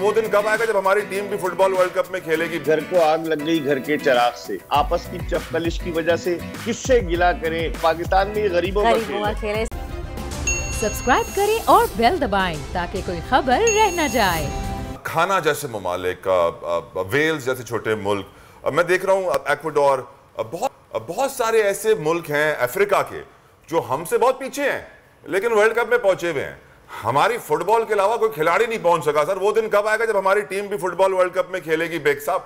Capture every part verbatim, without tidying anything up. वो दिन कब आएगा जब हमारी टीम भी फुटबॉल वर्ल्ड कप में खेलेगी। घर को आग लग गई घर के चिराग से, आपस की चपकलिश की वजह से किससे गिला करें, पाकिस्तान में गरीबों का खेल। सब्सक्राइब करें और बेल दबाएं ताकि कोई खबर रह न जाए। खाना जैसे ममालिक, वेल्स जैसे छोटे मुल्क, मैं देख रहा हूँ एक्वाडोर, बहुत बहुत सारे ऐसे मुल्क हैं अफ्रीका के जो हमसे बहुत पीछे हैं लेकिन वर्ल्ड कप में पहुंचे हुए हैं। हमारी फुटबॉल के अलावा कोई खिलाड़ी नहीं पहुंच सका सर। वो दिन कब आएगा जब हमारी टीम भी फुटबॉल वर्ल्ड कप में खेलेगी बेग साहब?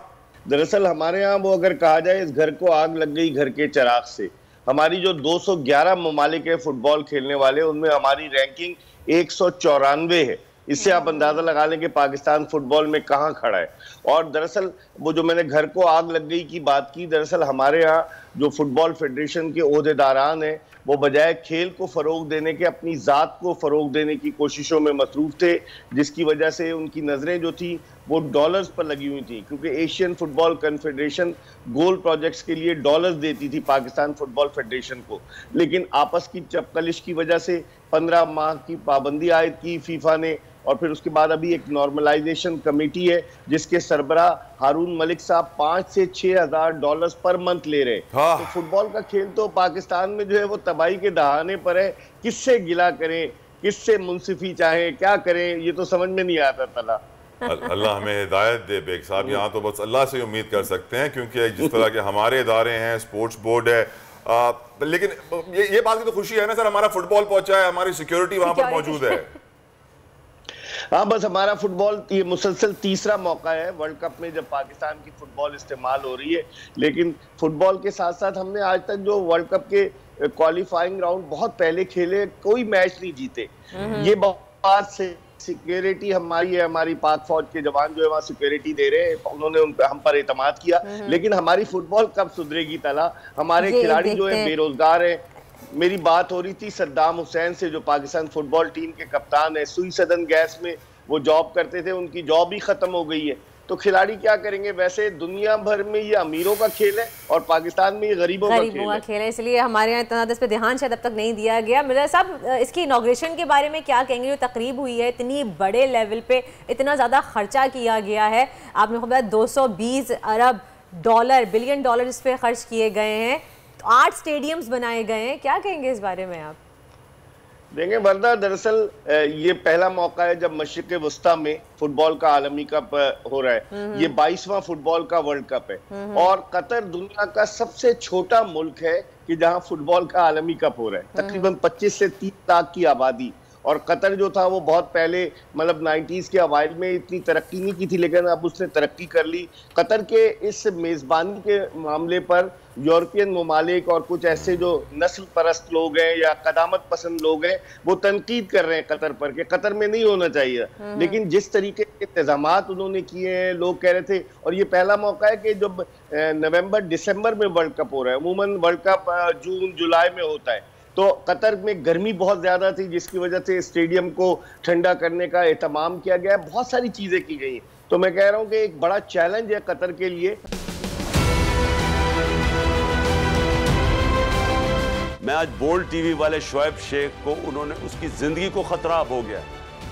दरअसल हमारे यहाँ वो अगर कहा जाए इस घर को आग लग गई घर के चिराग से। हमारी जो दो सौ ग्यारह ममालिक है फुटबॉल खेलने वाले उनमें हमारी रैंकिंग एक सौ चौरानवे है। इससे आप अंदाजा लगा लें कि पाकिस्तान फुटबॉल में कहाँ खड़ा है। और दरअसल वो जो मैंने घर को आग लग गई की बात की, दरअसल हमारे यहाँ जो फुटबॉल फेडरेशन के ओहदेदारान हैं वो बजाय खेल को फ़रोग देने के अपनी ज़ात को फ़रोग देने की कोशिशों में मसरूफ़ थे, जिसकी वजह से उनकी नज़रें जो थी वो डॉलर्स पर लगी हुई थी, क्योंकि Asian football confederation goal projects के लिए डॉलर्स देती थी पाकिस्तान फुटबॉल फेडरेशन को। लेकिन आपस की चपकलिश की वजह से पंद्रह माह की पाबंदी आयद की फीफा ने, और फिर उसके बाद अभी एक नॉर्मलाइजेशन कमेटी है जिसके सरबरा हारून मलिक साहब पाँच से छः हज़ार डॉलर्स पर मंथ ले रहे हैं। तो फुटबॉल का खेल तो पाकिस्तान में जो है वो तबाही के दहाने पर है। किससे गिला करें, किससे मुंसिफी चाहें, क्या करें, ये तो समझ में नहीं आता। तला अल्लाह हमें हिदायत दे बेग साहब। यहाँ तो बस अल्लाह से उम्मीद कर सकते हैं क्योंकि जिस तरह के हमारे इदारे हैं, स्पोर्ट्स बोर्ड है, आ, लेकिन ये, ये बात की तो खुशी है ना सर, हमारा फुटबॉल पहुंचा है, हमारी सिक्योरिटी वहाँ पर मौजूद है। हाँ, बस हमारा फुटबॉल ये मुसलसल तीसरा मौका है वर्ल्ड कप में जब पाकिस्तान की फुटबॉल इस्तेमाल हो रही है। लेकिन फुटबॉल के साथ साथ हमने आज तक जो वर्ल्ड कप के क्वालिफाइंग राउंड बहुत पहले खेले, कोई मैच नहीं जीते। ये बात से सिक्योरिटी हमारी है, हमारी पाक फौज के जवान जो है वहाँ सिक्योरिटी दे रहे हैं, उन्होंने उन पर हम पर एतमाद किया। लेकिन हमारी फुटबॉल कब सुधरेगी तला? हमारे खिलाड़ी जो है बेरोजगार है। मेरी बात हो रही थी सद्दाम हुसैन से जो पाकिस्तान फुटबॉल टीम के कप्तान है, सुई सदर्न गैस में वो जॉब करते थे, उनकी जॉब ही खत्म हो गई है। तो खिलाड़ी क्या करेंगे? वैसे दुनिया भर में ये अमीरों का खेल है और पाकिस्तान में ये गरीबों का खेल है, खेल है। इसलिए हमारे यहाँ इतना इस पर ध्यान शायद अब तक नहीं दिया गया। मिर्जा साहब, इसकी इनॉग्रेशन के बारे में क्या कहेंगे? जो तकरीब हुई है, इतनी बड़े लेवल पे इतना ज़्यादा खर्चा किया गया है, आपने बताया दो सौ बीस अरब डॉलर बिलियन डॉलर इस पर खर्च किए गए हैं, आठ स्टेडियम्स बनाए गए हैं, क्या कहेंगे इस बारे में आप? देंगे वर्दा, दरअसल ये पहला मौका है जब मशरिक वस्ता में फुटबॉल का आलमी कप हो रहा है। ये बाईसवां फुटबॉल का वर्ल्ड कप है और कतर दुनिया का सबसे छोटा मुल्क है कि जहां फुटबॉल का आलमी कप हो रहा है। तकरीबन पच्चीस से तीस लाख की आबादी, और कतर जो था वो बहुत पहले मतलब नाइन्टीज़ के अवाइल में इतनी तरक्की नहीं की थी, लेकिन अब उसने तरक्की कर ली। कतर के इस मेज़बानी के मामले पर यूरोपियन ममालिक और कुछ ऐसे जो नस्ल परस्त लोग हैं या कदामत पसंद लोग हैं वो तनकीद कर रहे हैं कतर पर कि कतर में नहीं होना चाहिए। लेकिन जिस तरीके के इंतजामात उन्होंने किए हैं, लोग कह रहे थे, और ये पहला मौका है कि जब नवम्बर दिसंबर में वर्ल्ड कप हो रहा है, अमूमन वर्ल्ड कप जून जुलाई में होता है, तो कतर में गर्मी बहुत ज़्यादा थी जिसकी वजह से स्टेडियम को ठंडा करने का एहतमाम किया गया है, बहुत सारी चीज़ें की गई हैं। तो मैं कह रहा हूँ कि एक बड़ा चैलेंज है कतर के लिए। मैं आज बोल टीवी वाले शोएब शेख को, उन्होंने उसकी ज़िंदगी को ख़तरा हो गया,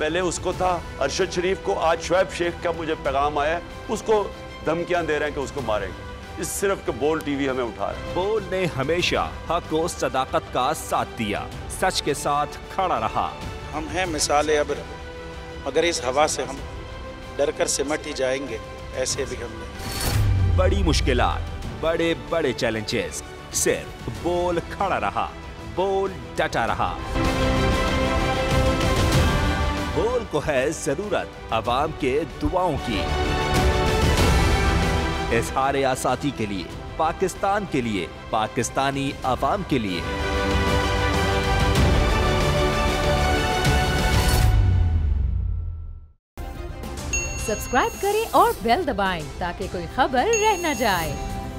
पहले उसको था अरशद शरीफ को, आज शोएब शेख का मुझे पैगाम आया, उसको धमकियाँ दे रहे हैं कि उसको मारेंगे। इस सिर्फ के बोल टीवी हमें उठा रहा। बोल ने हमेशा हक और सदाकत का साथ दिया, सच के साथ खड़ा रहा। हम हैं मिसाले अबर, मगर इस हवा से हम डरकर सिमट ही जाएंगे, ऐसे भी हमने। बड़ी मुश्किलात, बड़े बड़े चैलेंजेस, सिर्फ बोल खड़ा रहा, बोल डटा रहा। बोल को है जरूरत आवाम के दुआओं की, इज़हारे आसाती के लिए, पाकिस्तान के लिए, पाकिस्तानी आवाम के लिए। सब्सक्राइब करें और बेल दबाएं ताकि कोई खबर रह न जाए।